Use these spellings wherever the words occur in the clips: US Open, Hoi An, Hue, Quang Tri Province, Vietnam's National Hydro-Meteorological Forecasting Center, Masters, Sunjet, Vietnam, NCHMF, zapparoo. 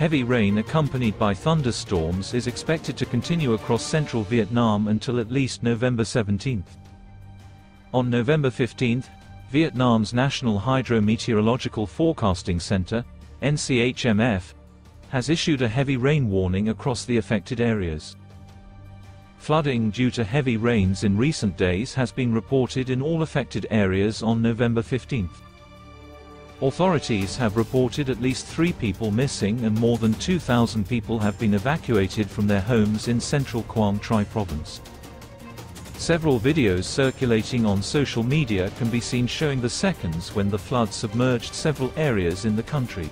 Heavy rain accompanied by thunderstorms is expected to continue across central Vietnam until at least November 17. On November 15, Vietnam's National Hydro-Meteorological Forecasting Center (NCHMF) has issued a heavy rain warning across the affected areas. Flooding due to heavy rains in recent days has been reported in all affected areas on November 15. Authorities have reported at least 3 people missing and more than 2,000 people have been evacuated from their homes in central Quang Tri Province. Several videos circulating on social media can be seen showing the seconds when the flood submerged several areas in the country.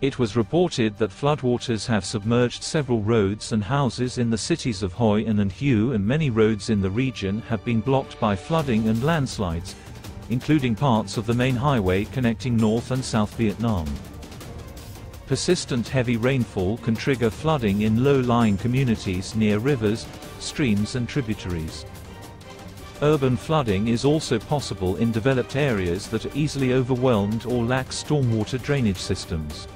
It was reported that floodwaters have submerged several roads and houses in the cities of Hoi An and Hue, and many roads in the region have been blocked by flooding and landslides, including parts of the main highway connecting North and South Vietnam. Persistent heavy rainfall can trigger flooding in low-lying communities near rivers, streams and tributaries. Urban flooding is also possible in developed areas that are easily overwhelmed or lack stormwater drainage systems.